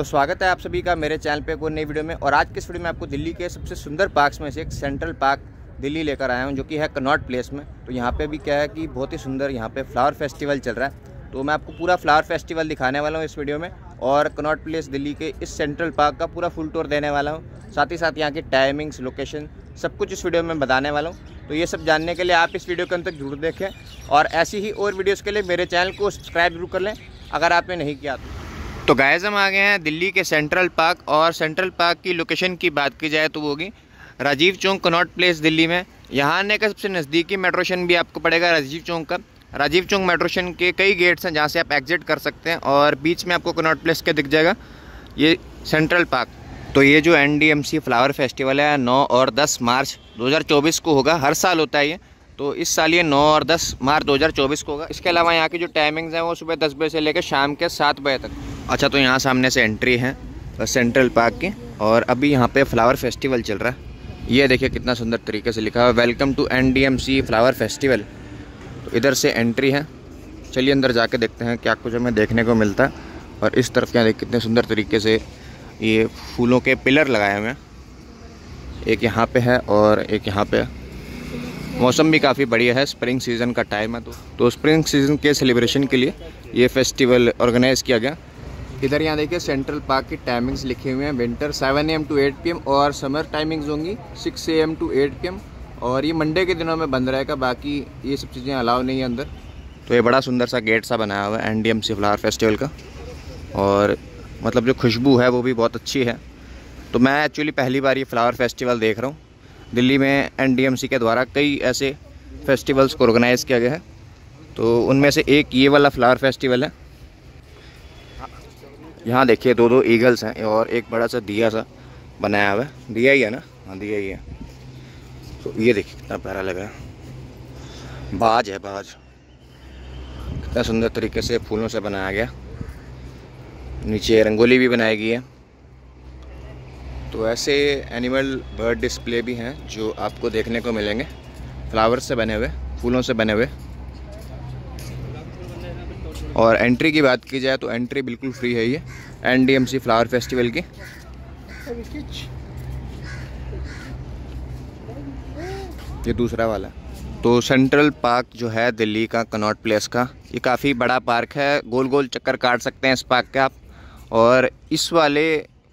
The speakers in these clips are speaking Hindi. तो स्वागत है आप सभी का मेरे चैनल पे एक नई वीडियो में। और आज के इस वीडियो में आपको दिल्ली के सबसे सुंदर पार्क्स में से एक सेंट्रल पार्क दिल्ली लेकर आया हूँ, जो कि है कनॉट प्लेस में। तो यहाँ पे भी क्या है कि बहुत ही सुंदर यहाँ पे फ्लावर फेस्टिवल चल रहा है, तो मैं आपको पूरा फ्लावर फेस्टिवल दिखाने वाला हूँ इस वीडियो में। और कनॉट प्लेस दिल्ली के इस सेंट्रल पार्क का पूरा फुल टूर देने वाला हूँ, साथ ही साथ यहाँ की टाइमिंग्स, लोकेशन, सब कुछ इस वीडियो में बताने वाला हूँ। तो ये सब जानने के लिए आप इस वीडियो के अंत तक जरूर देखें, और ऐसी ही और वीडियोज़ के लिए मेरे चैनल को सब्सक्राइब जरूर कर लें अगर आपने नहीं किया। तो गाइस हम आ गए हैं दिल्ली के सेंट्रल पार्क, और सेंट्रल पार्क की लोकेशन की बात की जाए तो वो होगी राजीव चौक कनॉट प्लेस दिल्ली में। यहाँ आने का सबसे नज़दीकी मेट्रो स्टेशन भी आपको पड़ेगा राजीव चौक का। राजीव चौक मेट्रो स्टेशन के कई गेट्स हैं जहाँ से आप एग्जिट कर सकते हैं, और बीच में आपको कनॉट प्लेस के दिख जाएगा ये सेंट्रल पार्क। तो ये जो NDMC फ्लावर फेस्टिवल है 9 और 10 मार्च 2024 को होगा, हर साल होता है ये। तो इस साल ये 9 और 10 मार्च 2024 को होगा। इसके अलावा यहाँ की जो टाइमिंग्स हैं वो सुबह 10 बजे से लेकर शाम के 7 बजे तक। अच्छा, तो यहाँ सामने से एंट्री है सेंट्रल पार्क की, और अभी यहाँ पे फ्लावर फेस्टिवल चल रहा है। ये देखिए कितना सुंदर तरीके से लिखा है, welcome to NDMC flower festival. तो इधर से एंट्री है, चलिए अंदर जाके देखते हैं क्या कुछ हमें देखने को मिलता है। और इस तरफ क्या देखिए कितने सुंदर तरीके से ये फूलों के पिलर लगाए हुए हैं, एक यहाँ पर है और एक यहाँ पर। मौसम भी काफ़ी बढ़िया है, स्प्रिंग सीज़न का टाइम है, तो स्प्रिंग सीज़न के सेलिब्रेशन के लिए ये फेस्टिवल ऑर्गेनाइज़ किया गया। इधर यहाँ देखिए सेंट्रल पार्क की टाइमिंग्स लिखे हुए हैं, विंटर 7 AM to 8 PM और समर टाइमिंग्स होंगी 6 AM to 8 PM। और ये मंडे के दिनों में बंद रहेगा, बाकी ये सब चीज़ें अलाउ नहीं है अंदर। तो ये बड़ा सुंदर सा गेट सा बनाया हुआ है NDMC फ्लावर फेस्टिवल का, और मतलब जो खुशबू है वो भी बहुत अच्छी है। तो मैं एक्चुअली पहली बार ये फ्लावर फेस्टिवल देख रहा हूँ दिल्ली में। NDMC के द्वारा कई ऐसे फेस्टिवल्स को ऑर्गेनाइज़ किया गया है, तो उनमें से एक ये वाला फ्लावर फेस्टिवल है। यहाँ देखिए 2-2 ईगल्स हैं, और एक बड़ा सा दिया सा बनाया हुआ है, दिया ही है ना, हाँ दिया ही है। तो ये देखिए कितना प्यारा लगा है, बाज है, बाज कितना सुंदर तरीके से फूलों से बनाया गया। नीचे रंगोली भी बनाई गई है। तो ऐसे एनिमल बर्ड डिस्प्ले भी हैं जो आपको देखने को मिलेंगे, फ्लावर्स से बने हुए, फूलों से बने हुए। और एंट्री की बात की जाए तो एंट्री बिल्कुल फ्री है ये NDMC फ्लावर फेस्टिवल की। ये दूसरा वाला। तो सेंट्रल पार्क जो है दिल्ली का कनॉट प्लेस का, ये काफ़ी बड़ा पार्क है, गोल गोल चक्कर काट सकते हैं इस पार्क के आप। और इस वाले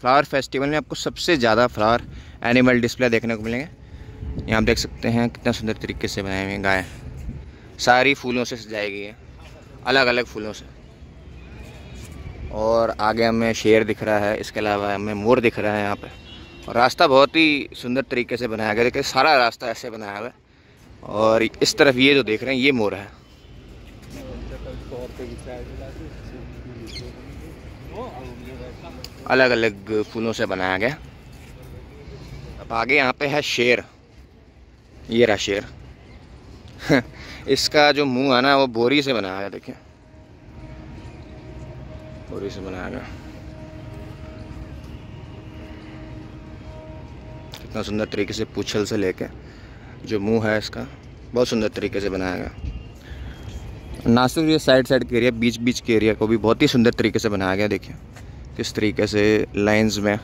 फ्लावर फेस्टिवल में आपको सबसे ज़्यादा फ्लावर एनिमल डिस्प्ले देखने को मिलेंगे। यहाँ आप देख सकते हैं कितना सुंदर तरीके से बनाए हुए गाय, सारी फूलों से सजाई गई है, अलग अलग फूलों से। और आगे हमें शेर दिख रहा है, इसके अलावा हमें मोर दिख रहा है यहाँ पे। और रास्ता बहुत ही सुंदर तरीके से बनाया गया, देखिए सारा रास्ता ऐसे बनाया हुआ है। और इस तरफ ये जो देख रहे हैं ये मोर है। अलग अलग फूलों से बनाया गया। अब आगे यहाँ पे है शेर, ये रहा शेर इसका जो मुंह है ना वो बोरी से बनाया गया, देखिए बोरी से बनाया गया, कितना सुंदर तरीके से पूंछल से लेके जो मुंह है इसका बहुत सुंदर तरीके से बनाया गया। नासिक ये साइड के एरिया, बीच बीच के एरिया को भी बहुत ही सुंदर तरीके से बनाया गया। देखिए किस तरीके से लाइंस में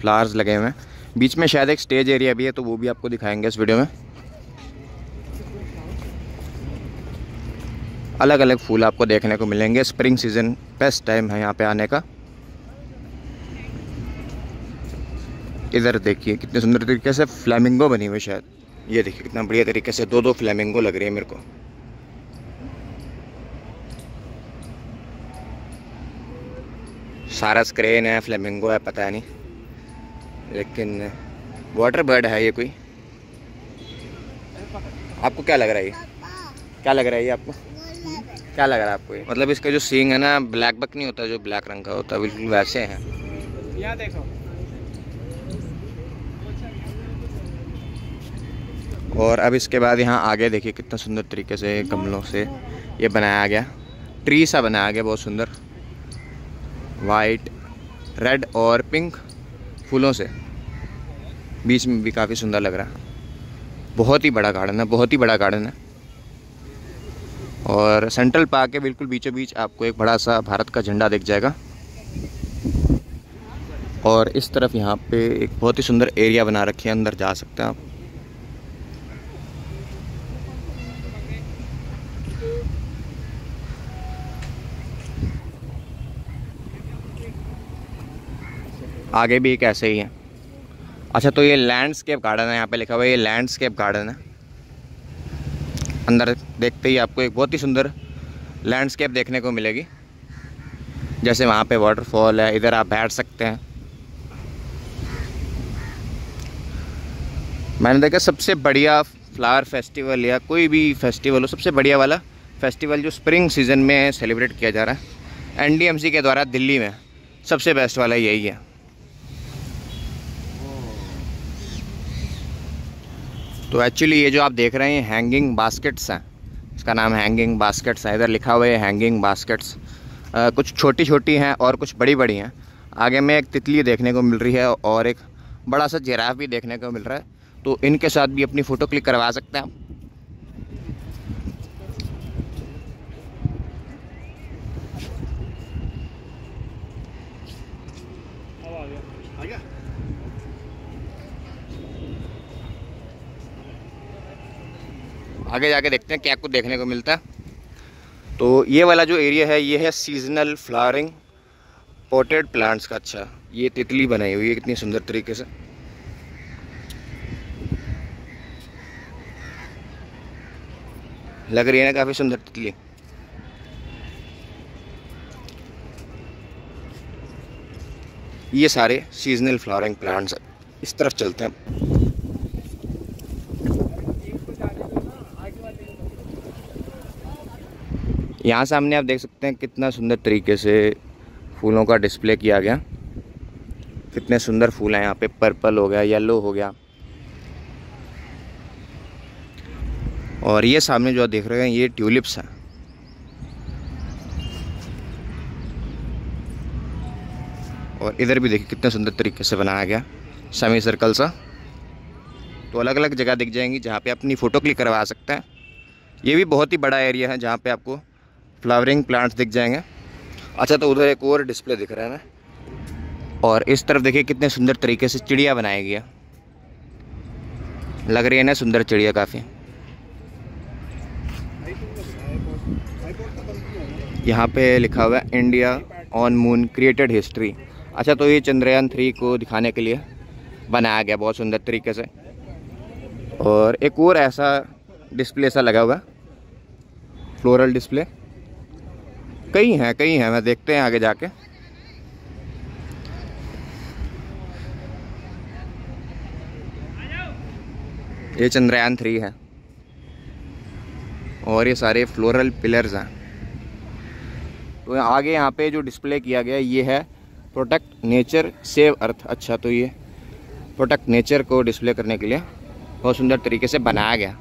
फ्लावर्स लगे हुए हैं, बीच में शायद एक स्टेज एरिया भी है, तो वो भी आपको दिखाएंगे इस वीडियो में। अलग अलग फूल आपको देखने को मिलेंगे, स्प्रिंग सीजन बेस्ट टाइम है यहाँ पे आने का। इधर देखिए कितने सुंदर तरीके से फ्लेमिंगो बनी हुई, शायद ये देखिए कितना बढ़िया तरीके से 2-2 फ्लेमिंगो लग रही है मेरे को। सारा स्क्रेन है, फ्लेमिंगो है, पता नहीं, लेकिन वाटर बर्ड है ये कोई। आपको क्या लग रहा है ये, क्या लग रहा है ये आपको, क्या लग रहा है आपको ये? मतलब इसका जो सींग है ना, ब्लैक बक नहीं होता जो ब्लैक रंग का होता है, बिल्कुल वैसे है। यहाँ देखो। और अब इसके बाद यहाँ आगे देखिए कितना सुंदर तरीके से गमलों से ये बनाया गया, ट्री सा बनाया गया, बहुत सुंदर, वाइट, रेड और पिंक फूलों से। बीच में भी काफ़ी सुंदर लग रहा है, बहुत ही बड़ा गार्डन है, बहुत ही बड़ा गार्डन है। और सेंट्रल पार्क के बिल्कुल बीचों बीच आपको एक बड़ा सा भारत का झंडा दिख जाएगा। और इस तरफ यहाँ पे एक बहुत ही सुंदर एरिया बना रखे हैं, अंदर जा सकते हैं आप। आगे भी एक ऐसे ही है। अच्छा, तो ये लैंडस्केप गार्डन है, यहाँ पे लिखा हुआ है ये लैंडस्केप गार्डन है। अंदर देखते ही आपको एक बहुत ही सुंदर लैंडस्केप देखने को मिलेगी। जैसे वहाँ पे वाटरफॉल है, इधर आप बैठ सकते हैं। मैंने देखा सबसे बढ़िया फ्लावर फेस्टिवल या कोई भी फेस्टिवल हो, सबसे बढ़िया वाला फेस्टिवल जो स्प्रिंग सीजन में सेलिब्रेट किया जा रहा है एनडीएमसी के द्वारा दिल्ली में, सबसे बेस्ट वाला यही है। तो एक्चुअली ये जो आप देख रहे हैं हैंगिंग बास्केट्स हैं, इसका नाम हैंगिंग बास्केट्स है। इधर लिखा हुआ है हैंगिंग बास्केट्स। कुछ छोटी छोटी हैं और कुछ बड़ी बड़ी हैं। आगे में एक तितली देखने को मिल रही है और एक बड़ा सा जिराफ भी देखने को मिल रहा है। तो इनके साथ भी अपनी फ़ोटो क्लिक करवा सकते हैं आप। आगे जाके देखते हैं क्या कुछ देखने को मिलता है। तो ये वाला जो एरिया है ये है सीजनल फ्लावरिंग पॉटेड प्लांट्स का। अच्छा, ये तितली बनाई हुई है कितनी सुंदर तरीके से। लग रही है ना काफ़ी सुंदर तितली। ये सारे सीजनल फ्लावरिंग प्लांट्स हैं। इस तरफ चलते हैं। यहाँ सामने आप देख सकते हैं कितना सुंदर तरीके से फूलों का डिस्प्ले किया गया। कितने सुंदर फूल हैं यहाँ पे, पर्पल हो गया, येलो हो गया। और ये सामने जो आप देख रहे हैं ये ट्यूलिप्स हैं। और इधर भी देखिए कितने सुंदर तरीके से बनाया गया सेमी सर्कल सा। तो अलग अलग जगह दिख जाएंगी जहाँ पे अपनी फ़ोटो क्लिक करवा सकते हैं। ये भी बहुत ही बड़ा एरिया है जहाँ पे आपको फ्लावरिंग प्लांट्स दिख जाएंगे। अच्छा, तो उधर एक और डिस्प्ले दिख रहा है ना। और इस तरफ देखिए कितने सुंदर तरीके से चिड़िया बनाई गई है। लग रही है ना सुंदर चिड़िया काफ़ी। यहाँ पे लिखा हुआ है India on moon created history. अच्छा, तो ये चंद्रयान 3 को दिखाने के लिए बनाया गया बहुत सुंदर तरीके से। और एक और ऐसा डिस्प्ले सा लगा हुआ, फ्लोरल डिस्प्ले। कई हैं मैं देखते हैं आगे जाके। ये चंद्रयान 3 है और ये सारे फ्लोरल पिलर्स हैं। तो आगे यहाँ पे जो डिस्प्ले किया गया ये है प्रोटेक्ट नेचर सेव अर्थ। अच्छा, तो ये प्रोटेक्ट नेचर को डिस्प्ले करने के लिए बहुत सुंदर तरीके से बनाया गया।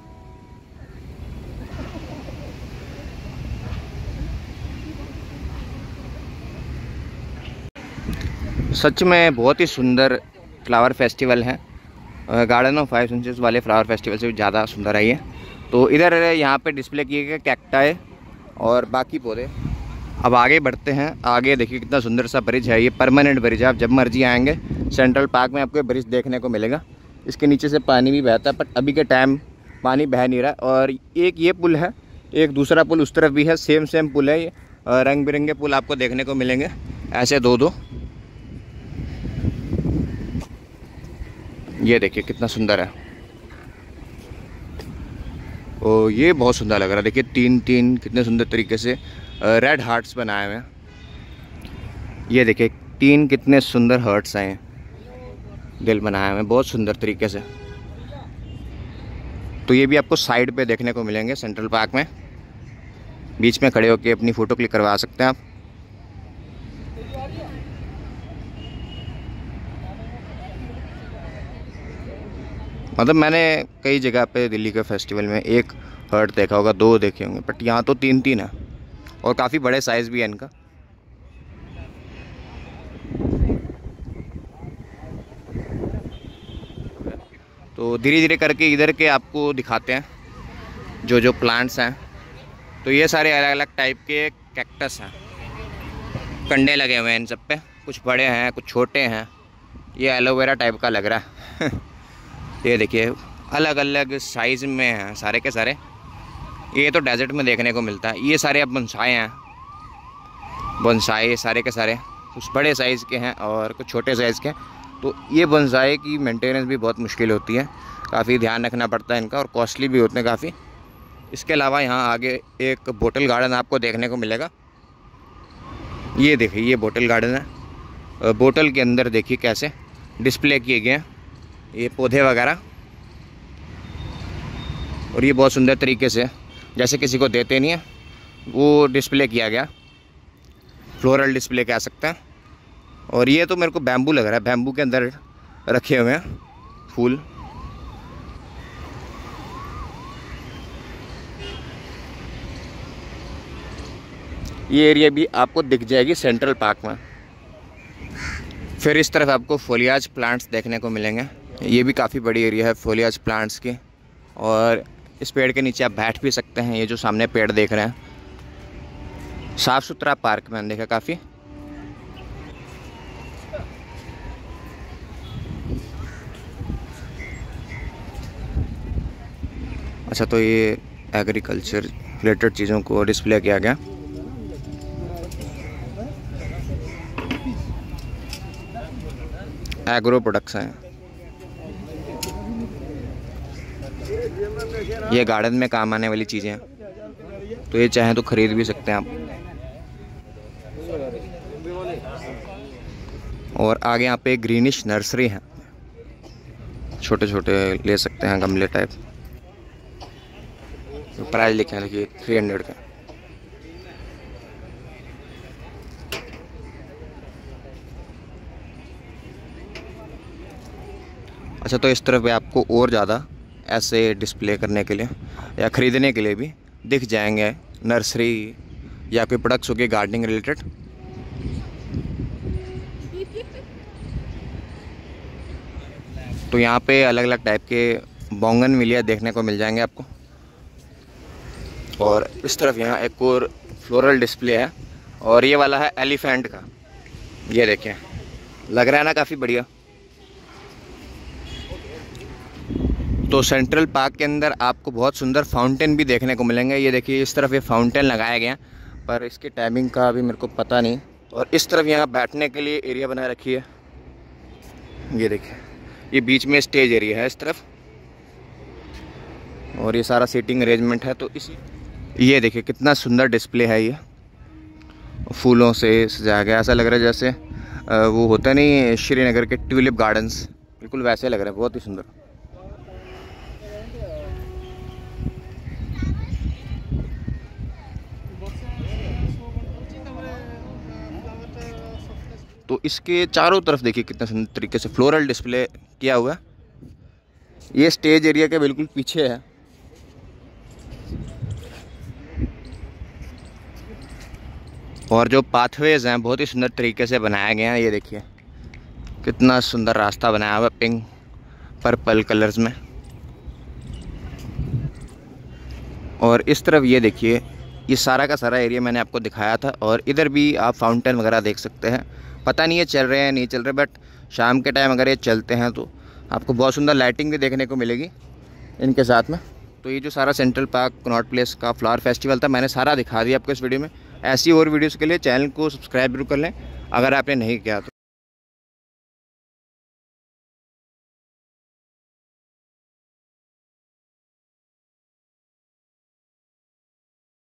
सच में बहुत ही सुंदर फ्लावर फेस्टिवल है, गार्डन ऑफ 5 सेंसेस वाले फ्लावर फेस्टिवल से भी ज़्यादा सुंदर है ये। तो इधर यहाँ पे डिस्प्ले किए गए कैक्टाई और बाकी पौधे। अब आगे बढ़ते हैं। आगे देखिए कितना सुंदर सा ब्रिज है, ये परमानेंट ब्रिज है। आप जब मर्जी आएंगे सेंट्रल पार्क में आपको ब्रिज देखने को मिलेगा। इसके नीचे से पानी भी बहता है, बट अभी के टाइम पानी बह नहीं रहा। और एक ये पुल है, एक दूसरा पुल उस तरफ भी है, सेम पुल है। रंग बिरंगे पुल आपको देखने को मिलेंगे ऐसे दो। ये देखिए कितना सुंदर है। और ये बहुत सुंदर लग रहा है। देखिए 3 कितने सुंदर तरीके से रेड हार्ट्स बनाए हुए हैं। ये देखिए 3 कितने सुंदर हार्ट्स आए हैं, दिल बनाए हुए हैं बहुत सुंदर तरीके से। तो ये भी आपको साइड पे देखने को मिलेंगे सेंट्रल पार्क में। बीच में खड़े होकर अपनी फ़ोटो क्लिक करवा सकते हैं आप। मतलब मैंने कई जगह पे दिल्ली के फेस्टिवल में एक हर्ट देखा होगा, 2 देखे होंगे, बट यहाँ तो 3 है और काफ़ी बड़े साइज़ भी है इनका। तो धीरे धीरे करके इधर के आपको दिखाते हैं जो प्लांट्स हैं। तो ये सारे अलग अलग टाइप के कैक्टस हैं, कंडे लगे हुए हैं इन सब पे। कुछ बड़े हैं, कुछ छोटे हैं, ये एलोवेरा टाइप का लग रहा है। ये देखिए अलग अलग साइज़ में हैं सारे के सारे। ये तो डेजर्ट में देखने को मिलता है। ये सारे अब बोनसाई हैं, बोनसाई सारे के सारे कुछ बड़े साइज़ के हैं और कुछ छोटे साइज़ के। तो ये बोनसाई की मेंटेनेंस भी बहुत मुश्किल होती है, काफ़ी ध्यान रखना पड़ता है इनका और कॉस्टली भी होते हैं काफ़ी। इसके अलावा यहाँ आगे एक बोटल गार्डन आपको देखने को मिलेगा। ये देखिए ये बोटल गार्डन है। बोटल के अंदर देखिए कैसे डिस्प्ले किए गए हैं ये पौधे वगैरह, और ये बहुत सुंदर तरीके से जैसे किसी को देते नहीं है वो डिस्प्ले किया गया, फ्लोरल डिस्प्ले कह सकते हैं। और ये तो मेरे को बैम्बू लग रहा है, बैम्बू के अंदर रखे हुए हैं फूल। ये एरिया भी आपको दिख जाएगी सेंट्रल पार्क में। फिर इस तरफ आपको फोलियाज प्लांट्स देखने को मिलेंगे। ये भी काफ़ी बड़ी एरिया है फोलियाज प्लांट्स की, और इस पेड़ के नीचे आप बैठ भी सकते हैं। ये जो सामने पेड़ देख रहे हैं, साफ़ सुथरा पार्क मैंने देखा काफ़ी। अच्छा, तो ये एग्रीकल्चर रिलेटेड चीज़ों को डिस्प्ले किया गया। एग्रो प्रोडक्ट्स हैं ये, गार्डन में काम आने वाली चीज़ें हैं, तो ये चाहें तो ख़रीद भी सकते हैं आप। और आगे यहाँ पे ग्रीनिश नर्सरी है, छोटे छोटे ले सकते हैं गमले टाइप। प्राइस लिखा है कि 300 का। अच्छा, तो इस तरफ भी आपको और ज़्यादा ऐसे डिस्प्ले करने के लिए या ख़रीदने के लिए भी दिख जाएंगे नर्सरी या कोई प्रोडक्ट्स हो गए गार्डनिंग रिलेटेड। तो यहाँ पे अलग अलग टाइप के बोगनविलिया देखने को मिल जाएंगे आपको। और इस तरफ यहाँ एक और फ्लोरल डिस्प्ले है, और ये वाला है एलिफेंट का। ये देखें, लग रहा है ना काफ़ी बढ़िया। तो सेंट्रल पार्क के अंदर आपको बहुत सुंदर फाउंटेन भी देखने को मिलेंगे। ये देखिए इस तरफ ये फाउंटेन लगाया गया, पर इसकी टाइमिंग का अभी मेरे को पता नहीं। और इस तरफ यहाँ बैठने के लिए एरिया बना रखी है। ये देखिए ये बीच में स्टेज एरिया है इस तरफ, और ये सारा सीटिंग अरेंजमेंट है। तो इसी ये देखिए कितना सुंदर डिस्प्ले है, ये फूलों से सजाया गया। ऐसा लग रहा है जैसे वो होता नहीं श्रीनगर के ट्यूलिप गार्डन्स, बिल्कुल वैसे लग रहा है, बहुत ही सुंदर। तो इसके चारों तरफ देखिए कितना सुंदर तरीके से फ्लोरल डिस्प्ले किया हुआ है। ये स्टेज एरिया के बिल्कुल पीछे है। और जो पाथवेज हैं बहुत ही सुंदर तरीके से बनाए गए हैं। ये देखिए कितना सुंदर रास्ता बनाया हुआ है पिंक पर्पल कलर्स में। और इस तरफ ये देखिए ये सारा का सारा एरिया मैंने आपको दिखाया था। और इधर भी आप फाउंटेन वगैरह देख सकते हैं। पता नहीं ये चल रहे हैं नहीं चल रहे, बट शाम के टाइम अगर ये चलते हैं तो आपको बहुत सुंदर लाइटिंग भी देखने को मिलेगी इनके साथ में। तो ये जो सारा सेंट्रल पार्क कनॉट प्लेस का फ्लावर फेस्टिवल था, मैंने सारा दिखा दिया आपको इस वीडियो में। ऐसी और वीडियोस के लिए चैनल को सब्सक्राइब जरूर कर लें अगर आपने नहीं किया तो।